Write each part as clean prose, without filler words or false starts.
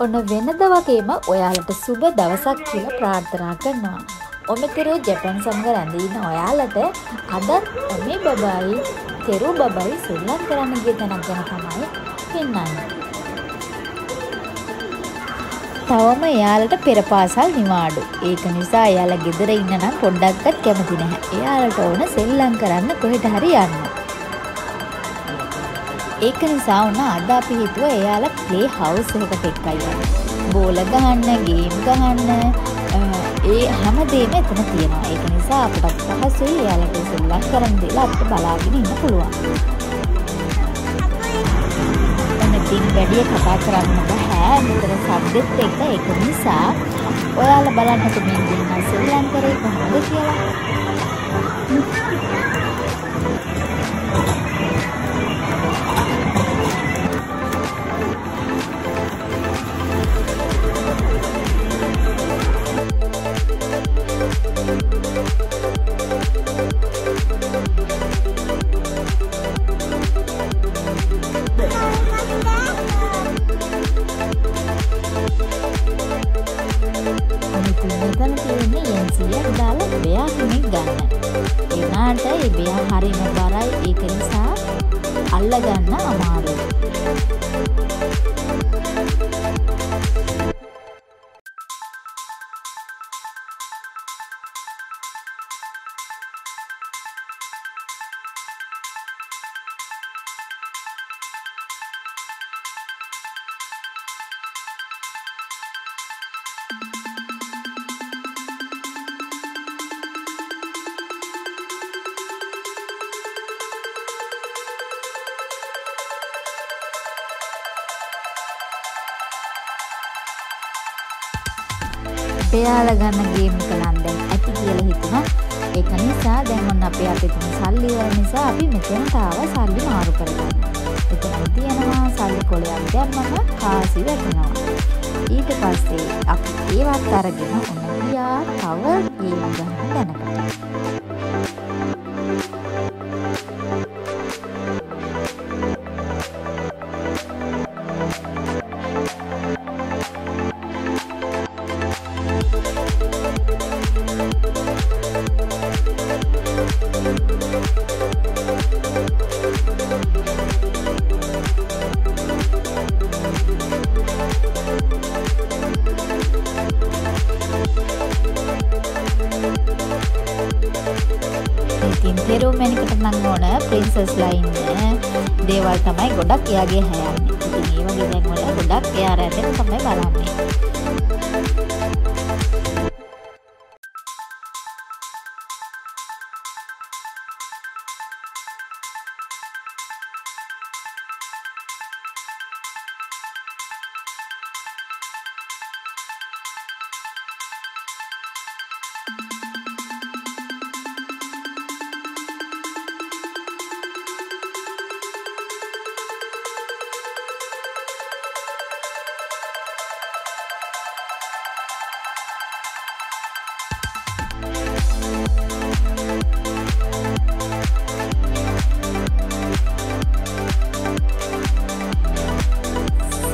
ඔන්න වෙනද වගේම ඔයාලට සුබ දවසක් කියලා ප්‍රාර්ථනා කරනවා. ඔමෙතරෝ ජපාන් සංග රැඳී ඉන්න ඔයාලට අදත් ඔමේ බබයි, තෙරු බබයි සෙල්ලම් කරන්න ගිය තැනක් ගැන තමයි පෙන්වන්නේ. තවම එයාලට පෙරපාසල් නිවාඩු. ඒක නිසා එයාලා ගෙදර ඉන්න නම් පොඩ්ඩක්වත් කැමති නැහැ. එයාලට ඕන සෙල්ලම් කරන්න කොහෙට හරි යන්න. ඒක නිසා වුණ අද අපි හිතුවා එයාලා ප්ලේ හවුස් එකකට එක්කයි. බෝල ගහන්න, ගේම් ගහන්න, ඒ හැමදේම එතන තියෙනවා. ඒක නිසා අපට පහසුයි එයාලට සෙල්ලම් කරන් දෙලා අපිට බලාගෙන ඉන්න පුළුවන්. අනිත් වැඩි කතා කරන්න බෑ. මෙතන සබ්ජෙක්ට් එක ඒක නිසා ඔයාලා බලන්නත් මේ දෙන්නා සෙල්ලම් කරේ කොහොමද කියලා. එයාලා ගන්න ගේම් කලන් දැන් ඇති කියලා හිතුණා. ඒක නිසා දැන් ඔන්න අපේ අතේ තියෙන සල්ලි වල නිසා අපි මෙතනට ආවා සල්ලි මාරු කරගන්න. එතන තියෙනවා සල්ලි කොලයක් දැම්මම කාසි වැටෙනවා. ඊට පස්සේ අපි ඒවත් අරගෙන ඔන්න ගියා තව ගේම් ගන්න දැනකට. දේවල් තමයි ගොඩක් එයාගේ හැයන්නේ. ඉතින් මේ වගේ දැන් වල ගොඩක් එයා රැඳෙන තමයි බලන්නේ.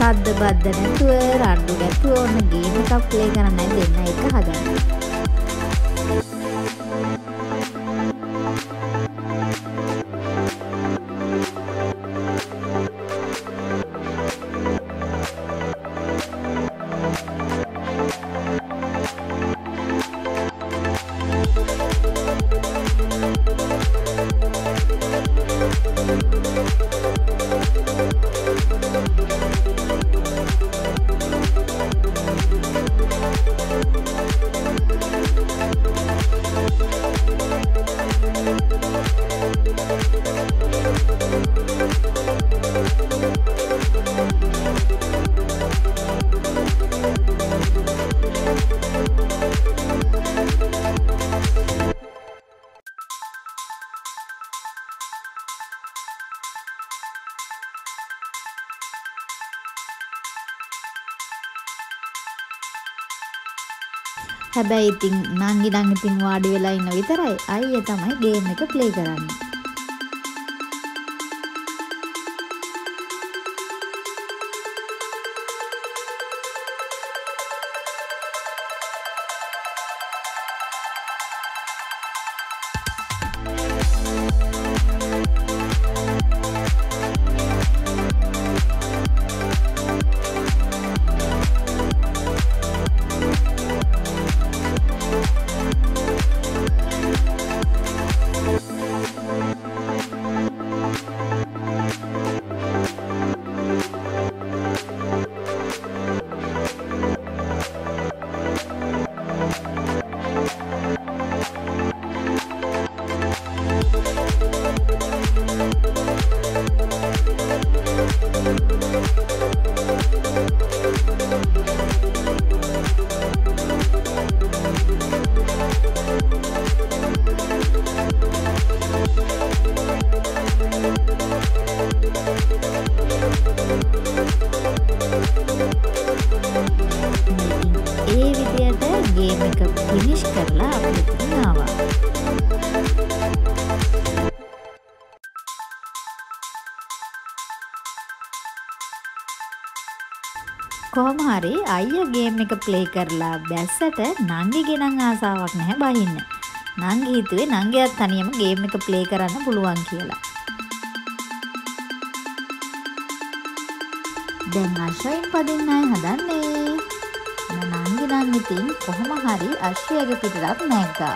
සද්ද බද්ද නැතුව රණ්ඩු නැතුව ඔන්න ගේම් එකක් ප්ලේ කරන්න දෙන්න එක හදන්න. හැබැයි ඉතින් නංගි නම් ඉතින් වාඩි වෙලා ඉන්න විතරයි. අයියා තමයි ගේම් එක ප්ලේ කරන්නේ. ये मेकअप फिनिश करला आपल्याला नावा. කොහොම හරි අයියා ගේම් එක ප්ලේ කරලා බැස්සට නංගිගේ නම් ආසාවක් නැහැ බහින්න. නංගි හිතුවේ නංගියත් තනියම ගේම් එක ප්ලේ කරන්න පුළුවන් කියලා. දැන් අශ්වයින් පදින්නයි හදන්නේ. නංගි නම් ඉතින් කොහොම හරි අශ්වයාගේ පිටරත් නැග්ගා.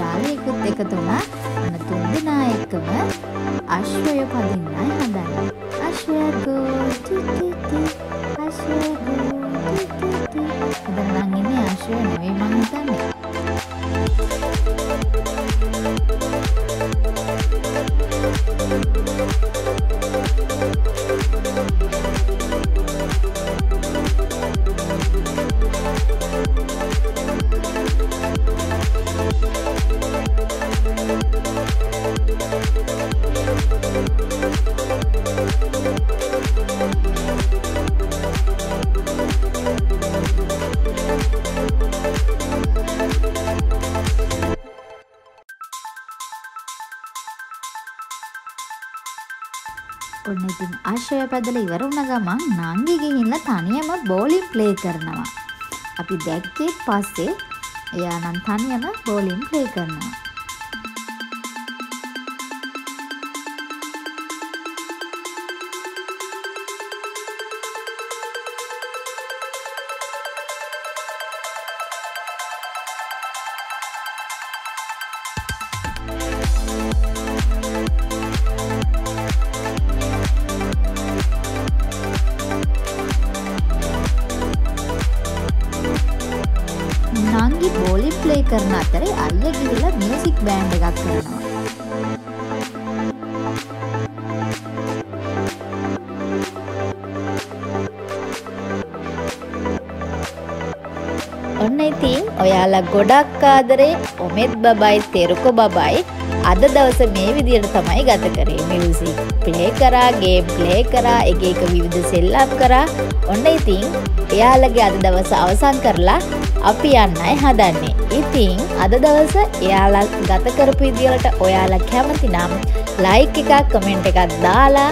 යාලුවෙකුත් එකතු වුණා. අන්න තුන්දෙනා එකම අශ්වය පදින්නයි හදන්නේ. අශ්වය ගෝ ටි ටි ටි අශ්වය ගෝ ටි ටි ටි. දැන් නම් ඉන්නේ අශ්වය නෙවෙයි මං හිතන්නේ. ඔන්න ඉතින් ආශ්‍රය පැදලා ඉවර වුණ ගමන් නංගි ගිහිල්ලා තනියම බෝලින් ප්ලේ කරනවා. අපි දැක්කේ පස්සේ එයා නම් තනියම බෝලින් ප්ලේ කරනවා. නංගි බෝලි ප්ලේ කරන අතරේ අයියා ගිහිල්ලා මියුසික් බෑන්ඩ් එකක් කරනවා. ඔන්න ඉතින් ඔයාලා ගොඩක් ආදරේ ඔමෙත් බබයි තෙරුක බබයි අද දවස මේ විදියට තමයි ගත කරේ. මියුසික් ප්ලේ කරා, ගේම් ප්ලේ කරා, එක එක විවිධ සෙල්ලම් කරා. ඔන්න ඉතින් එයාලගේ අද දවස අවසන් කරලා අපි යන්නයි හදන්නේ. ඉතින් අද දවස එයාලා ගත කරපු විදියට ඔයාලා කැමති නම් ලයික් එකක්, කමෙන්ට් එකක් දාලා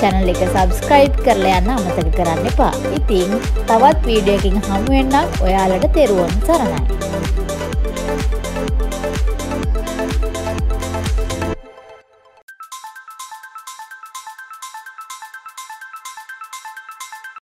channel එක subscribe කරලා යන්න අමතක කරන්න එපා. ඉතින් තවත් වීඩියෝ එකකින් හමු වෙන්න ඔයාලට තෙරුවන් සරණයි.